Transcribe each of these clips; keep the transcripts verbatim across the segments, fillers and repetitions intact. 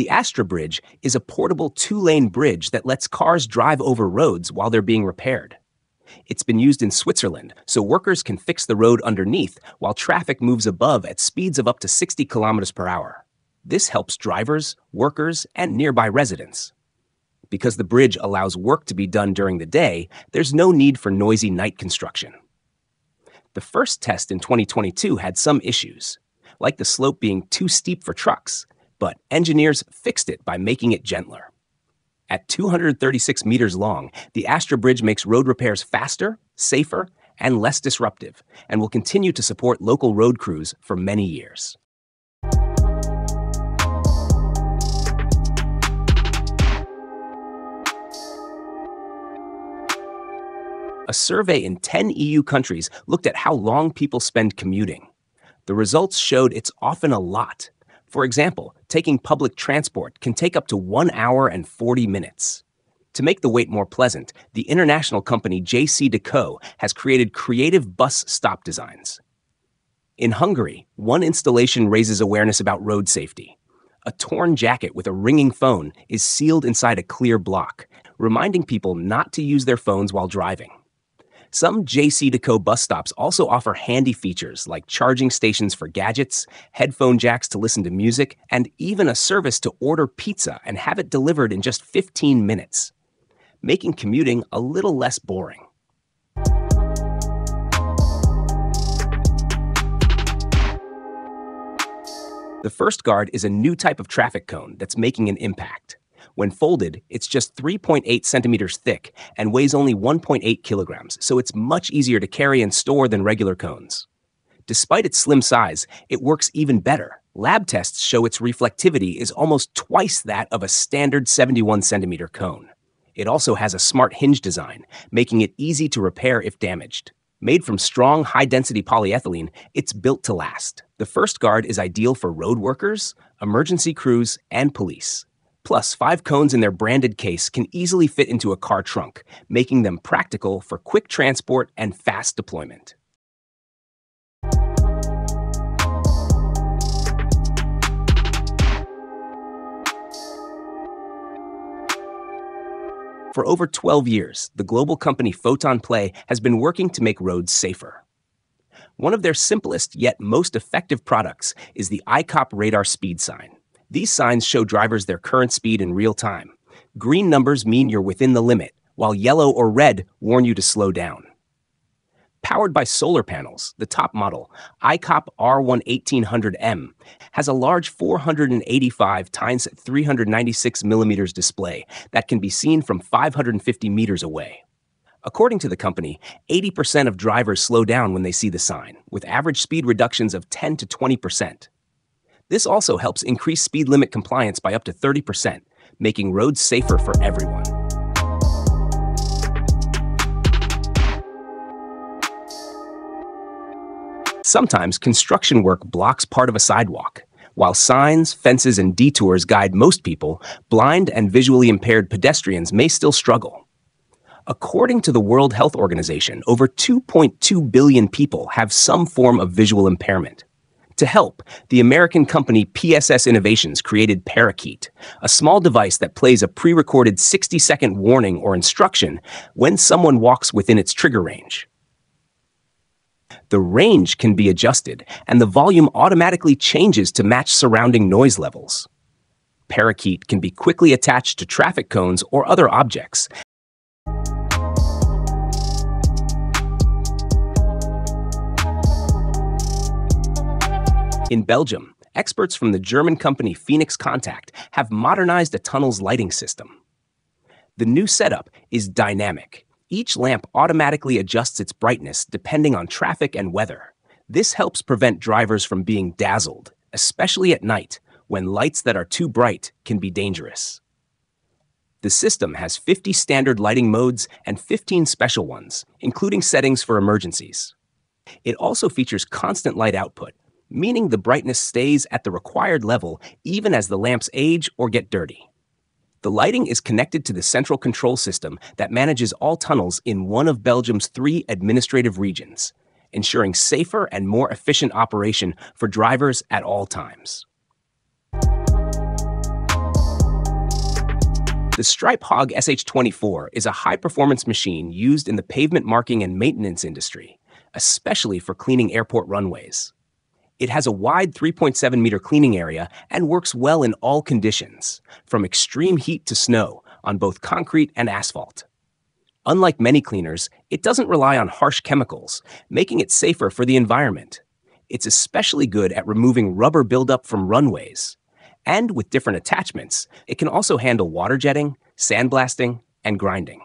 The Astra Bridge is a portable two-lane bridge that lets cars drive over roads while they're being repaired. It's been used in Switzerland, so workers can fix the road underneath while traffic moves above at speeds of up to sixty kilometers per hour. This helps drivers, workers, and nearby residents. Because the bridge allows work to be done during the day, there's no need for noisy night construction. The first test in twenty twenty-two had some issues, like the slope being too steep for trucks, but engineers fixed it by making it gentler. At two hundred thirty-six meters long, the Astra Bridge makes road repairs faster, safer, and less disruptive, and will continue to support local road crews for many years. A survey in ten E U countries looked at how long people spend commuting. The results showed it's often a lot. For example, taking public transport can take up to one hour and forty minutes. To make the wait more pleasant, the international company J C Decaux has created creative bus stop designs. In Hungary, one installation raises awareness about road safety. A torn jacket with a ringing phone is sealed inside a clear block, reminding people not to use their phones while driving. Some J C Decaux bus stops also offer handy features like charging stations for gadgets, headphone jacks to listen to music, and even a service to order pizza and have it delivered in just fifteen minutes, making commuting a little less boring. The FirstGuard is a new type of traffic cone that's making an impact. When folded, it's just three point eight centimeters thick and weighs only one point eight kilograms, so it's much easier to carry and store than regular cones. Despite its slim size, it works even better. Lab tests show its reflectivity is almost twice that of a standard seventy-one centimeter cone. It also has a smart hinge design, making it easy to repair if damaged. Made from strong, high-density polyethylene, it's built to last. The FirstGuard is ideal for road workers, emergency crews, and police. Plus, five cones in their branded case can easily fit into a car trunk, making them practical for quick transport and fast deployment. For over twelve years, the global company Photon Play has been working to make roads safer. One of their simplest yet most effective products is the I COP radar speed sign. These signs show drivers their current speed in real time. Green numbers mean you're within the limit, while yellow or red warn you to slow down. Powered by solar panels, the top model, I COP R one eighteen hundred M, has a large four hundred eighty-five by three hundred ninety-six millimeter display that can be seen from five hundred fifty meters away. According to the company, eighty percent of drivers slow down when they see the sign, with average speed reductions of ten to twenty percent. This also helps increase speed limit compliance by up to thirty percent, making roads safer for everyone. Sometimes construction work blocks part of a sidewalk. While signs, fences, and detours guide most people, blind and visually impaired pedestrians may still struggle. According to the World Health Organization, over two point two billion people have some form of visual impairment. To help, the American company P S S Innovations created Parakeet, a small device that plays a pre-recorded sixty-second warning or instruction when someone walks within its trigger range. The range can be adjusted, and the volume automatically changes to match surrounding noise levels. Parakeet can be quickly attached to traffic cones or other objects, In Belgium, experts from the German company Phoenix Contact have modernized a tunnel's lighting system. The new setup is dynamic. Each lamp automatically adjusts its brightness depending on traffic and weather. This helps prevent drivers from being dazzled, especially at night, when lights that are too bright can be dangerous. The system has fifty standard lighting modes and fifteen special ones, including settings for emergencies. It also features constant light output, meaning the brightness stays at the required level even as the lamps age or get dirty. The lighting is connected to the central control system that manages all tunnels in one of Belgium's three administrative regions, ensuring safer and more efficient operation for drivers at all times. The Stripe Hog S H twenty-four is a high-performance machine used in the pavement marking and maintenance industry, especially for cleaning airport runways. It has a wide three point seven meter cleaning area and works well in all conditions, from extreme heat to snow, on both concrete and asphalt. Unlike many cleaners, it doesn't rely on harsh chemicals, making it safer for the environment. It's especially good at removing rubber buildup from runways. And with different attachments, it can also handle water jetting, sandblasting, and grinding.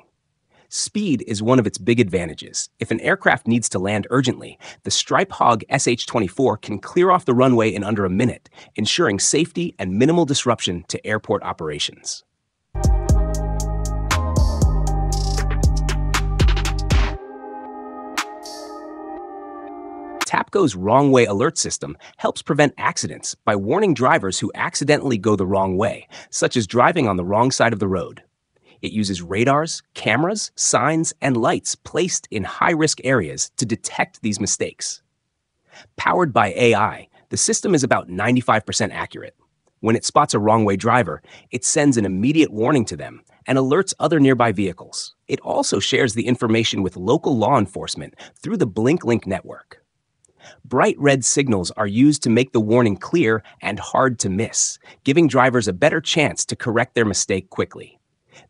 Speed is one of its big advantages. If an aircraft needs to land urgently, the Stripe Hog S H twenty-four can clear off the runway in under a minute, ensuring safety and minimal disruption to airport operations. JCDecaux's Wrong Way Alert System helps prevent accidents by warning drivers who accidentally go the wrong way, such as driving on the wrong side of the road. It uses radars, cameras, signs, and lights placed in high-risk areas to detect these mistakes. Powered by A I, the system is about ninety-five percent accurate. When it spots a wrong-way driver, it sends an immediate warning to them and alerts other nearby vehicles. It also shares the information with local law enforcement through the BlinkLink network. Bright red signals are used to make the warning clear and hard to miss, giving drivers a better chance to correct their mistake quickly.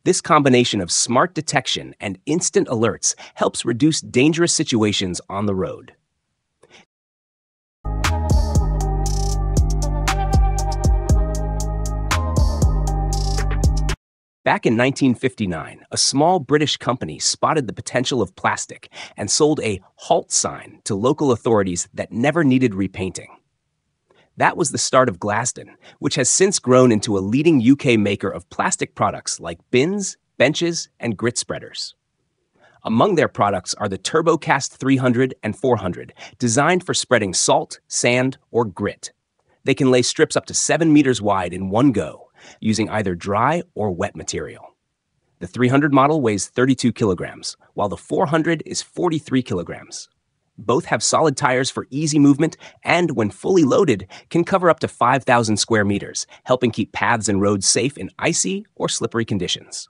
This combination of smart detection and instant alerts helps reduce dangerous situations on the road. Back in nineteen fifty-nine, a small British company spotted the potential of plastic and sold a halt sign to local authorities that never needed repainting. That was the start of Glaston, which has since grown into a leading U K maker of plastic products like bins, benches, and grit spreaders. Among their products are the TurboCast three hundred and four hundred, designed for spreading salt, sand, or grit. They can lay strips up to seven meters wide in one go, using either dry or wet material. The three hundred model weighs thirty-two kilograms, while the four hundred is forty-three kilograms. Both have solid tires for easy movement and, when fully loaded, can cover up to five thousand square meters, helping keep paths and roads safe in icy or slippery conditions.